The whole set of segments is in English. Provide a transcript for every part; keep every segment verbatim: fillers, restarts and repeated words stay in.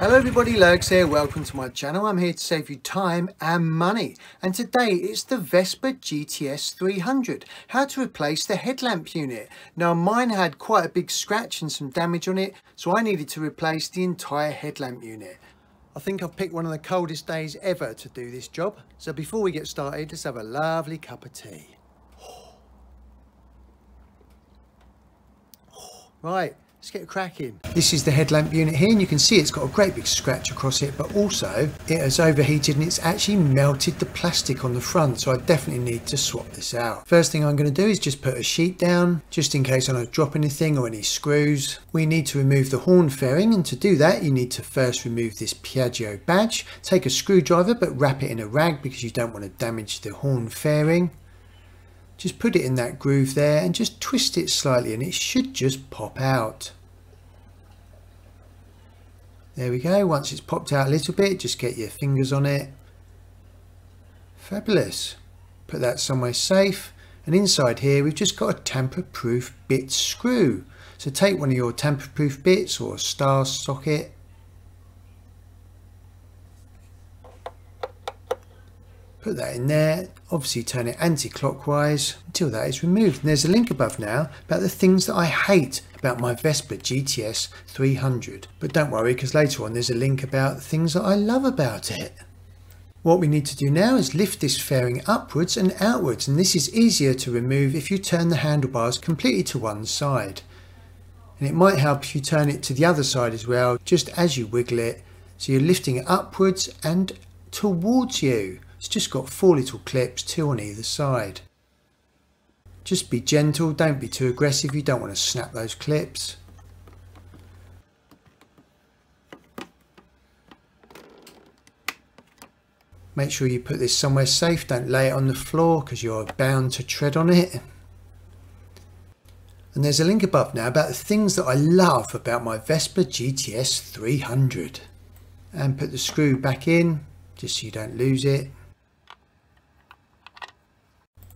Hello everybody, Lurgs here, welcome to my channel. I'm here to save you time and money, and today it's the Vespa G T S three hundred, how to replace the headlamp unit. Now mine had quite a big scratch and some damage on it, so I needed to replace the entire headlamp unit. I think I've picked one of the coldest days ever to do this job, so before we get started, let's have a lovely cup of tea. Right, let's get cracking. This is the headlamp unit here, and you can see it's got a great big scratch across it, but also it has overheated and it's actually melted the plastic on the front, so I definitely need to swap this out. First thing I'm going to do is just put a sheet down, just in case I don't drop anything or any screws. We need to remove the horn fairing, and to do that you need to first remove this Piaggio badge. Take a screwdriver but wrap it in a rag because you don't want to damage the horn fairing. Just put it in that groove there and just twist it slightly and it should just pop out. There we go. Once it's popped out a little bit, just get your fingers on it. Fabulous. Put that somewhere safe, and inside here we've just got a tamper-proof bit screw. So take one of your tamper-proof bits or a star socket. Put that in there, obviously turn it anti-clockwise until that is removed. And there's a link above now about the things that I hate about my Vespa G T S three hundred. But don't worry, because later on there's a link about the things that I love about it. What we need to do now is lift this fairing upwards and outwards. And this is easier to remove if you turn the handlebars completely to one side. And it might help if you turn it to the other side as well, just as you wiggle it. So you're lifting it upwards and towards you. It's just got four little clips, two on either side. Just be gentle, don't be too aggressive, you don't want to snap those clips. Make sure you put this somewhere safe, don't lay it on the floor because you're bound to tread on it. And there's a link above now about the things that I love about my Vespa G T S three hundred. And put the screw back in, just so you don't lose it.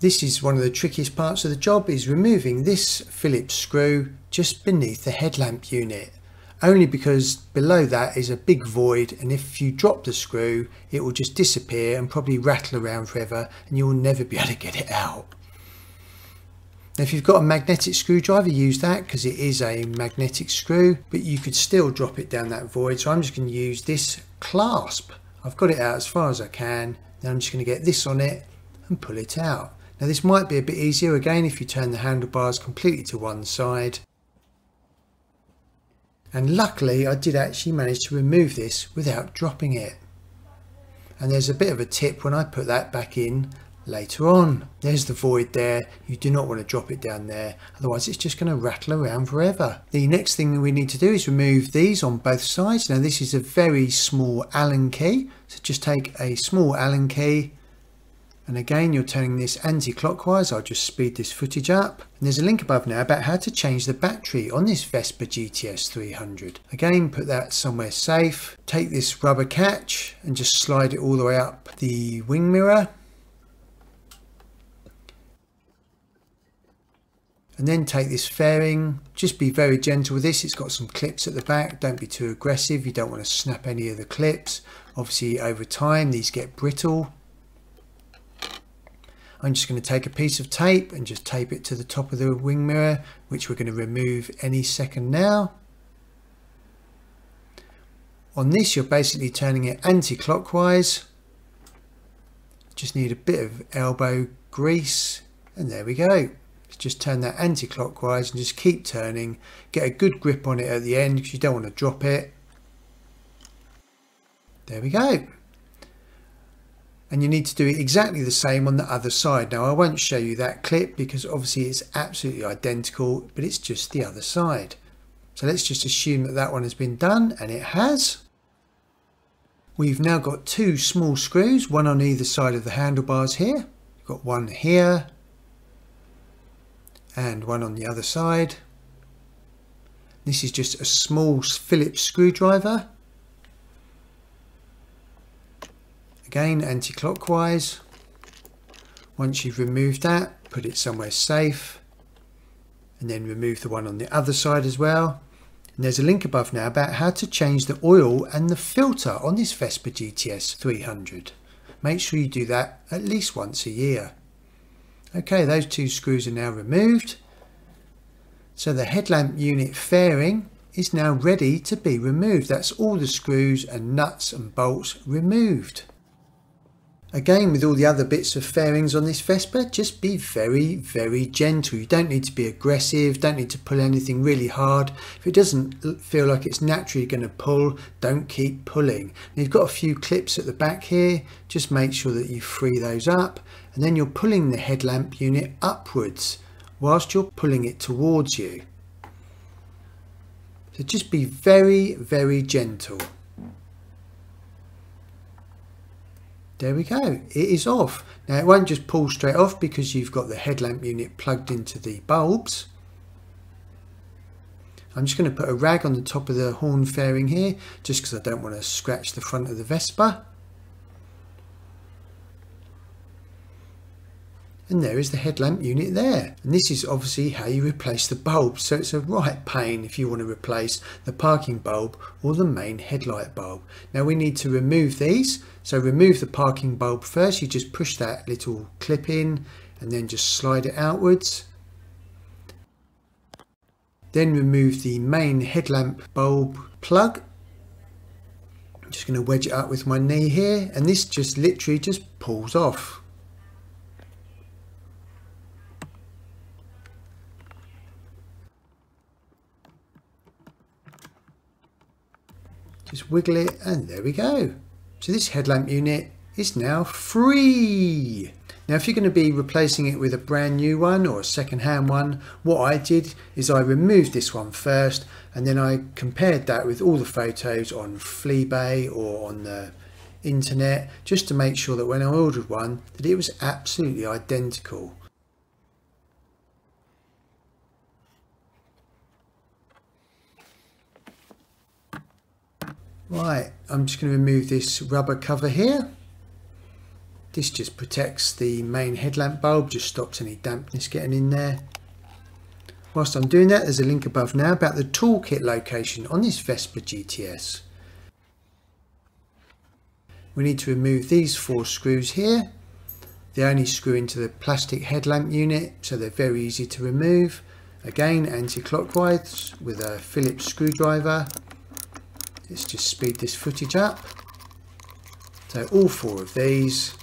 This is one of the trickiest parts of the job, is removing this Phillips screw just beneath the headlamp unit, only because below that is a big void, and if you drop the screw it will just disappear and probably rattle around forever and you will never be able to get it out. Now, if you've got a magnetic screwdriver, use that because it is a magnetic screw, but you could still drop it down that void, so I'm just going to use this clasp. I've got it out as far as I can, now I'm just going to get this on it and pull it out. Now this might be a bit easier again if you turn the handlebars completely to one side. And luckily I did actually manage to remove this without dropping it. And there's a bit of a tip when I put that back in later on. There's the void there, you do not want to drop it down there, otherwise it's just going to rattle around forever. The next thing that we need to do is remove these on both sides. Now this is a very small Allen key, so just take a small Allen key. And again, you're turning this anti-clockwise. I'll just speed this footage up. And there's a link above now about how to change the battery on this Vespa G T S three hundred. Again, put that somewhere safe. Take this rubber catch and just slide it all the way up the wing mirror. And then take this fairing. Just be very gentle with this. It's got some clips at the back. Don't be too aggressive. You don't want to snap any of the clips. Obviously, over time, these get brittle. I'm just going to take a piece of tape and just tape it to the top of the wing mirror, which we're going to remove any second now. On this, you're basically turning it anti-clockwise. Just need a bit of elbow grease, and there we go. Just turn that anti-clockwise and just keep turning. Get a good grip on it at the end because you don't want to drop it. There we go. And you need to do it exactly the same on the other side. Now I won't show you that clip because obviously it's absolutely identical, but it's just the other side. So let's just assume that that one has been done, and it has. We've now got two small screws, one on either side of the handlebars here. We've got one here and one on the other side. This is just a small Phillips screwdriver. Again, anti-clockwise. Once you've removed that, put it somewhere safe, and then remove the one on the other side as well. And And there's a link above now about how to change the oil and the filter on this Vespa G T S three hundred. Make sure you do that at least once a year. Okay, those two screws are now removed. So the headlamp unit fairing is now ready to be removed. That's all the screws and nuts and bolts removed. Again, with all the other bits of fairings on this Vespa, just be very, very gentle. You don't need to be aggressive, don't need to pull anything really hard. If it doesn't feel like it's naturally going to pull, don't keep pulling. And you've got a few clips at the back here, just make sure that you free those up, and then you're pulling the headlamp unit upwards whilst you're pulling it towards you. So just be very, very gentle. There we go, it is off. Now it won't just pull straight off because you've got the headlamp unit plugged into the bulbs. I'm just going to put a rag on the top of the horn fairing here just because I don't want to scratch the front of the Vespa. And there is the headlamp unit there. And this is obviously how you replace the bulb. So it's a right pain if you want to replace the parking bulb or the main headlight bulb. Now we need to remove these. So remove the parking bulb first. You just push that little clip in and then just slide it outwards. Then remove the main headlamp bulb plug. I'm just going to wedge it up with my knee here. And this just literally just pulls off. Just wiggle it and there we go. So this headlamp unit is now free. Now if you're going to be replacing it with a brand new one or a second hand one, what I did is I removed this one first and then I compared that with all the photos on FleaBay or on the internet just to make sure that when I ordered one that it was absolutely identical. Right, I'm just going to remove this rubber cover here. This just protects the main headlamp bulb, just stops any dampness getting in there. Whilst I'm doing that, there's a link above now about the toolkit location on this Vespa G T S. We need to remove these four screws here. They only screw into the plastic headlamp unit, so they're very easy to remove. Again, anti-clockwise with a Phillips screwdriver. Let's just speed this footage up. So all four of these.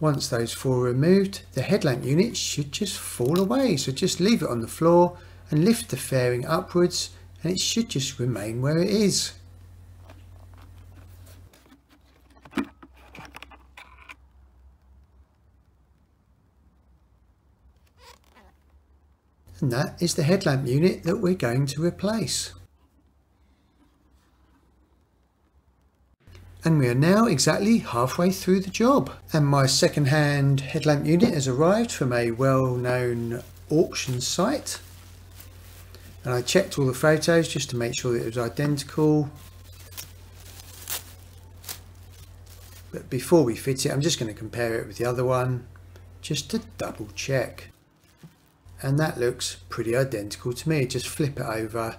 Once those four are removed, the headlamp unit should just fall away. So just leave it on the floor and lift the fairing upwards and it should just remain where it is. And that is the headlamp unit that we're going to replace. And we are now exactly halfway through the job. And my second-hand headlamp unit has arrived from a well-known auction site. And I checked all the photos just to make sure that it was identical. But before we fit it, I'm just going to compare it with the other one, just to double check. And that looks pretty identical to me. Just flip it over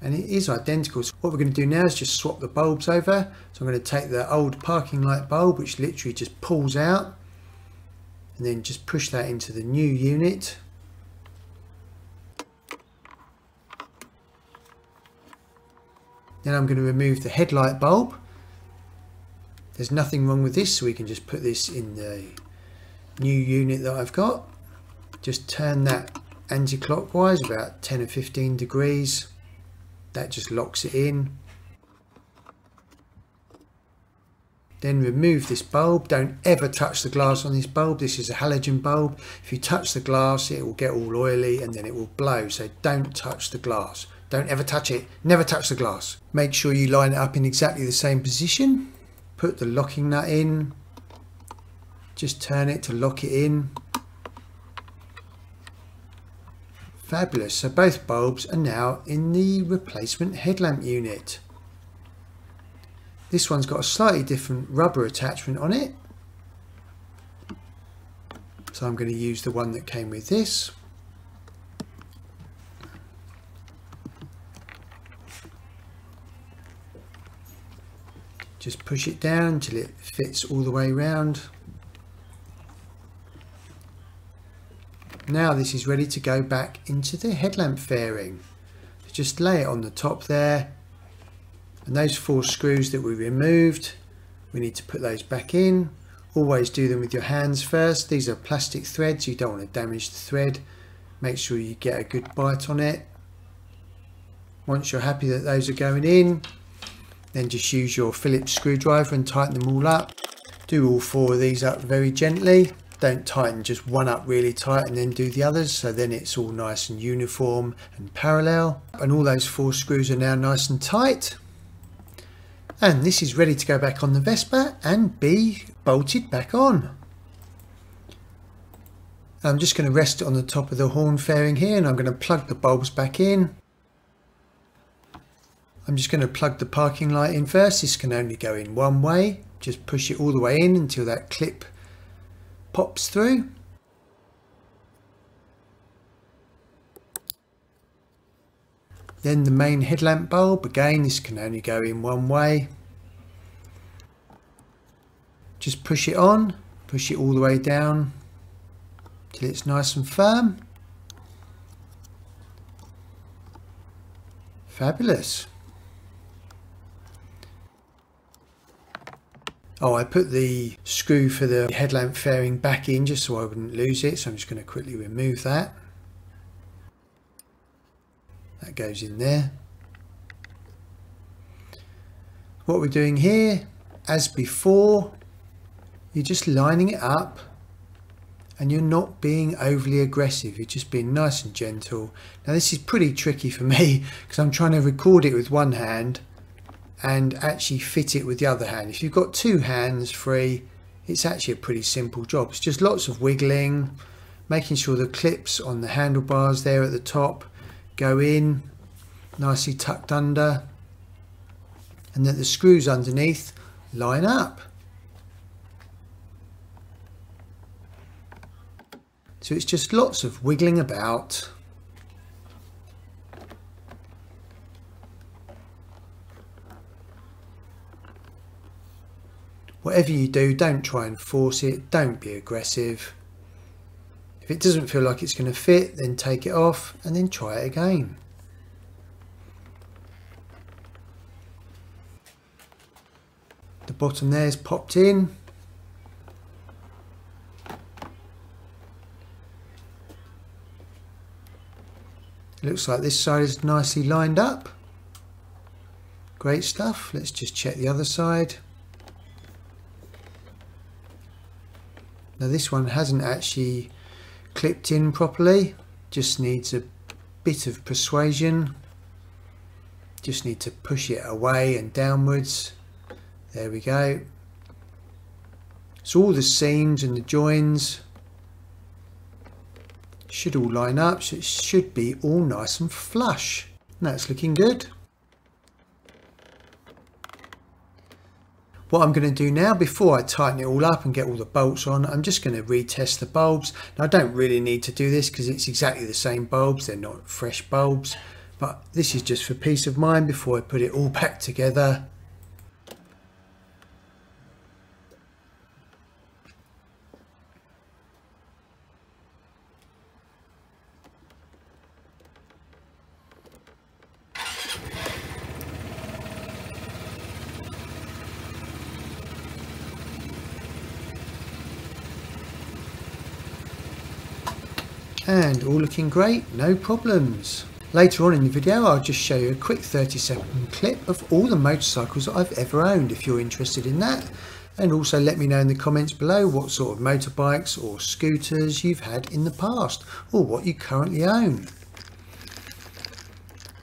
and it is identical. So what we're going to do now is just swap the bulbs over. So I'm going to take the old parking light bulb, which literally just pulls out, and then just push that into the new unit. Then I'm going to remove the headlight bulb. There's nothing wrong with this, so we can just put this in the new unit that I've got. Just turn that anti-clockwise about ten or fifteen degrees. That just locks it in. Then remove this bulb. Don't ever touch the glass on this bulb. This is a halogen bulb. If you touch the glass, it will get all oily and then it will blow. So don't touch the glass. Don't ever touch it. Never touch the glass. Make sure you line it up in exactly the same position. Put the locking nut in. Just turn it to lock it in. Fabulous, so both bulbs are now in the replacement headlamp unit. This one's got a slightly different rubber attachment on it. So I'm going to use the one that came with this. Just push it down until it fits all the way around. Now this is ready to go back into the headlamp fairing. Just lay it on the top there, and those four screws that we removed, we need to put those back in. Always do them with your hands first. These are plastic threads, you don't want to damage the thread. Make sure you get a good bite on it. Once you're happy that those are going in, then just use your Phillips screwdriver and tighten them all up. Do all four of these up very gently. Don't tighten just one up really tight and then do the others, so then it's all nice and uniform and parallel. And all those four screws are now nice and tight. And this is ready to go back on the Vespa and be bolted back on. I'm just going to rest it on the top of the horn fairing here, and I'm going to plug the bulbs back in. I'm just going to plug the parking light in first. This can only go in one way. Just push it all the way in until that clip pops through. Then the main headlamp bulb, again this can only go in one way. Just push it on, push it all the way down till it's nice and firm. Fabulous. Oh, I put the screw for the headlamp fairing back in just so I wouldn't lose it, so I'm just going to quickly remove that. That goes in there. What we're doing here, as before, you're just lining it up and you're not being overly aggressive, you're just being nice and gentle. Now this is pretty tricky for me because I'm trying to record it with one hand and actually fit it with the other hand. If you've got two hands free, it's actually a pretty simple job. It's just lots of wiggling, making sure the clips on the handlebars there at the top go in nicely tucked under, and that the screws underneath line up. So it's just lots of wiggling about. Whatever you do, don't try and force it, don't be aggressive. If it doesn't feel like it's going to fit, then take it off and then try it again. The bottom there's popped in. It looks like this side is nicely lined up. Great stuff. Let's just check the other side. Now this one hasn't actually clipped in properly, just needs a bit of persuasion. Just need to push it away and downwards. There we go. So all the seams and the joins should all line up, so it should be all nice and flush. And that's looking good. What I'm going to do now, before I tighten it all up and get all the bolts on, I'm just going to retest the bulbs. Now, I don't really need to do this because it's exactly the same bulbs, they're not fresh bulbs, but this is just for peace of mind before I put it all back together. And all looking great, no problems. Later on in the video, I'll just show you a quick thirty second clip of all the motorcycles that I've ever owned if you're interested in that. And also let me know in the comments below what sort of motorbikes or scooters you've had in the past, or what you currently own.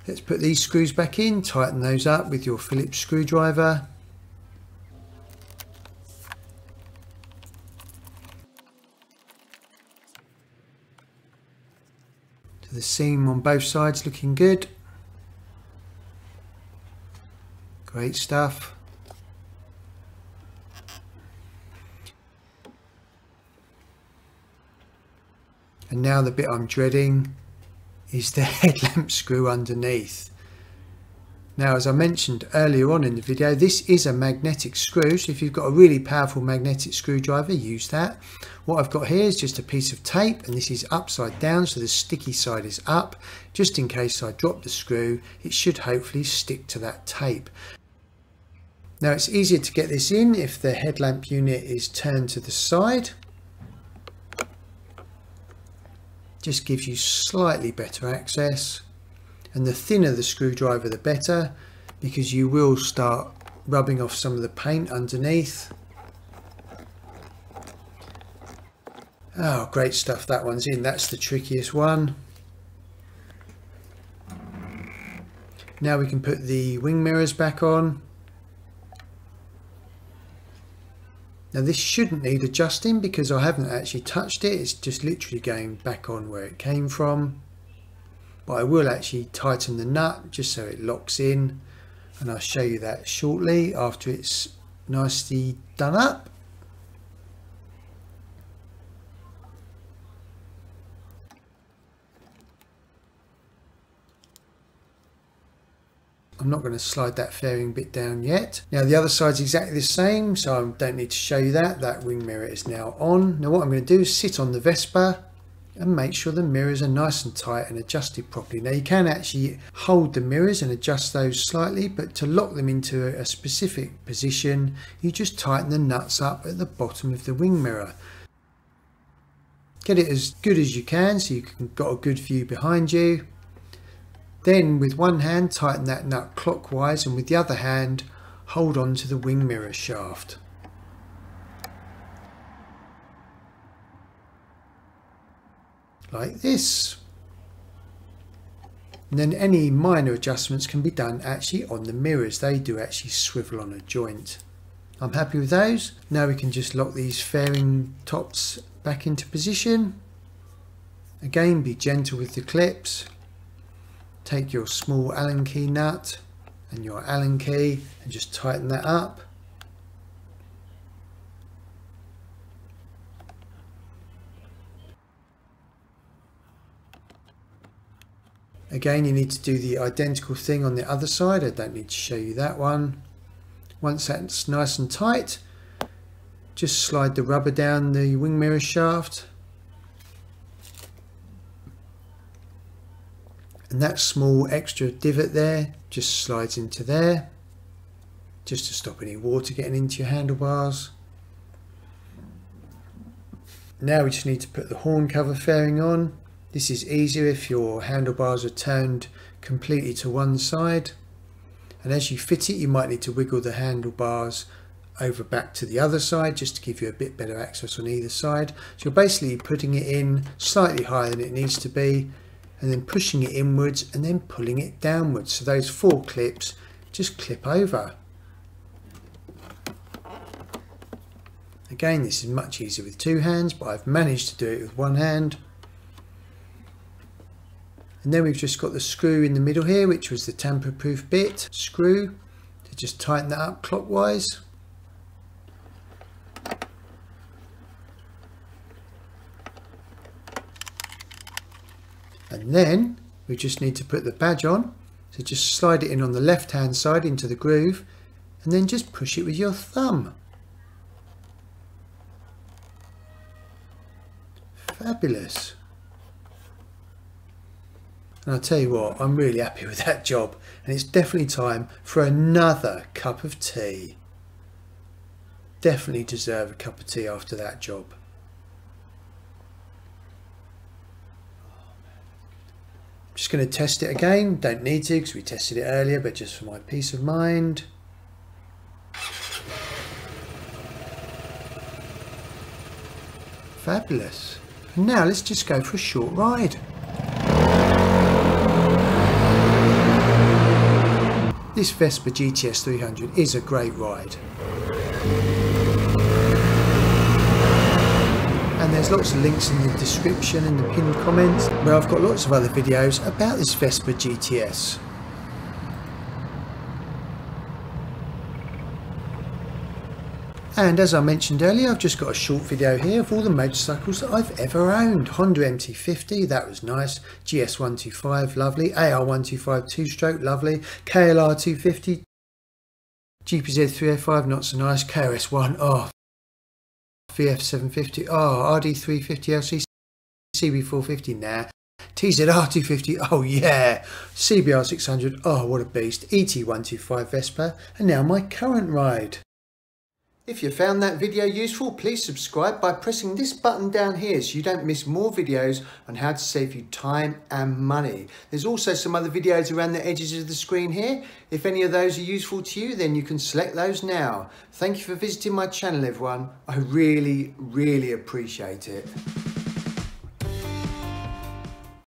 Let's put these screws back in, tighten those up with your Phillips screwdriver. The seam on both sides looking good. Great stuff. And now the bit I'm dreading is the headlamp screw underneath. Now, as I mentioned earlier on in the video, this is a magnetic screw, so if you've got a really powerful magnetic screwdriver, use that. What I've got here is just a piece of tape, and this is upside down, so the sticky side is up. Just in case I drop the screw, it should hopefully stick to that tape. Now, it's easier to get this in if the headlamp unit is turned to the side. Just gives you slightly better access. And the thinner the screwdriver, the better, because you will start rubbing off some of the paint underneath. Oh, great stuff, that one's in. That's the trickiest one. Now we can put the wing mirrors back on. Now this shouldn't need adjusting because I haven't actually touched it. It's just literally going back on where it came from. But I will actually tighten the nut just so it locks in, and I'll show you that shortly after it's nicely done up. I'm not going to slide that fairing bit down yet. Now the other side's exactly the same, so I don't need to show you that. That wing mirror is now on. Now what I'm going to do is sit on the Vespa and make sure the mirrors are nice and tight and adjusted properly. Now you can actually hold the mirrors and adjust those slightly, but to lock them into a specific position, you just tighten the nuts up at the bottom of the wing mirror. Get it as good as you can so you've got a good view behind you. Then with one hand tighten that nut clockwise, and with the other hand hold on to the wing mirror shaft. Like this, and then any minor adjustments can be done actually on the mirrors. They do actually swivel on a joint. I'm happy with those. Now we can just lock these fairing tops back into position. Again, be gentle with the clips. Take your small Allen key nut and your Allen key and just tighten that up. Again, you need to do the identical thing on the other side. I don't need to show you that one. Once that's nice and tight, just slide the rubber down the wing mirror shaft. And that small extra divot there just slides into there, just to stop any water getting into your handlebars. Now we just need to put the horn cover fairing on. This is easier if your handlebars are turned completely to one side, and as you fit it you might need to wiggle the handlebars over back to the other side just to give you a bit better access on either side. So you're basically putting it in slightly higher than it needs to be and then pushing it inwards and then pulling it downwards, so those four clips just clip over. Again, this is much easier with two hands, but I've managed to do it with one hand. And then we've just got the screw in the middle here, which was the tamper-proof bit screw, to just tighten that up clockwise. And then we just need to put the badge on. So just slide it in on the left-hand side into the groove, and then just push it with your thumb. Fabulous. And I'll tell you what, I'm really happy with that job, and it's definitely time for another cup of tea. Definitely deserve a cup of tea after that job. I'm just going to test it again. Don't need to because we tested it earlier, but just for my peace of mind. Fabulous. And now let's just go for a short ride. This Vespa G T S three hundred is a great ride. And there's lots of links in the description and the pinned comments where I've got lots of other videos about this Vespa G T S. And as I mentioned earlier, I've just got a short video here of all the motorcycles that I've ever owned. Honda M T fifty, that was nice. G S one twenty-five, lovely. A R one twenty-five two-stroke, lovely. K L R two fifty. G P Z three oh five, not so nice. K O S one, oh. V F seven fifty, oh. R D three fifty L C. C B four fifty, nah. T Z R two fifty, oh yeah. C B R six hundred, oh what a beast. E T one twenty-five Vespa, and now my current ride. If you found that video useful, please subscribe by pressing this button down here so you don't miss more videos on how to save you time and money. There's also some other videos around the edges of the screen here. If any of those are useful to you, then you can select those now. Thank you for visiting my channel, everyone. I really, really appreciate it.